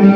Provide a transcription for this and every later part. From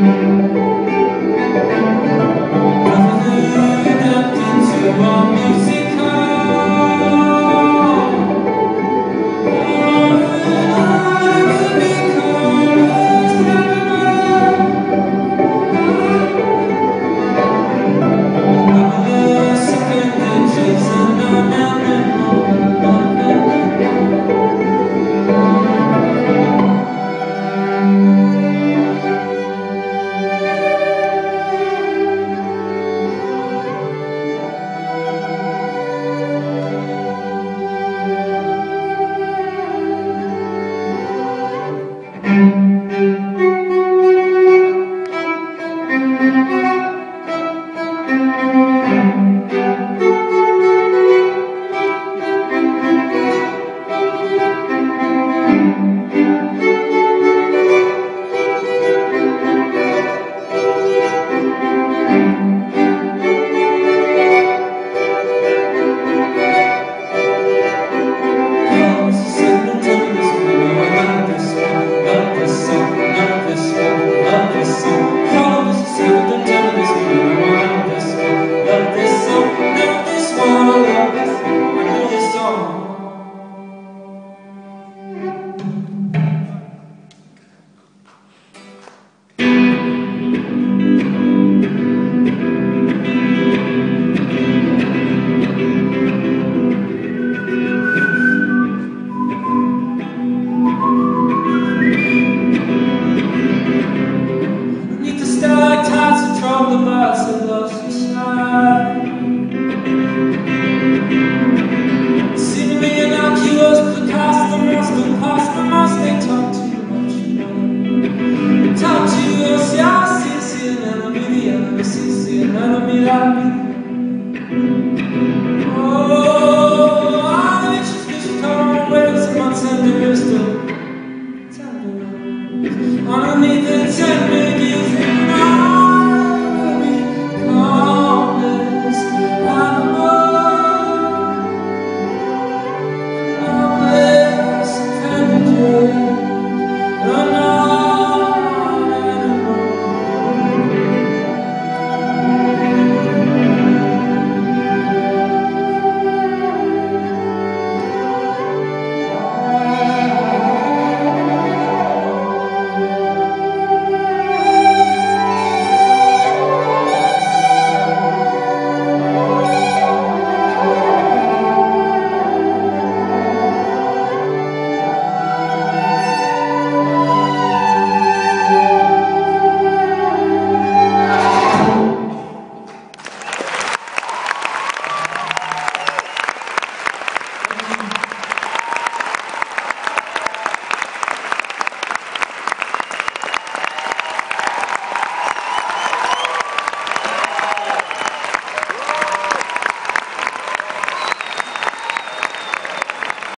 the past and lost.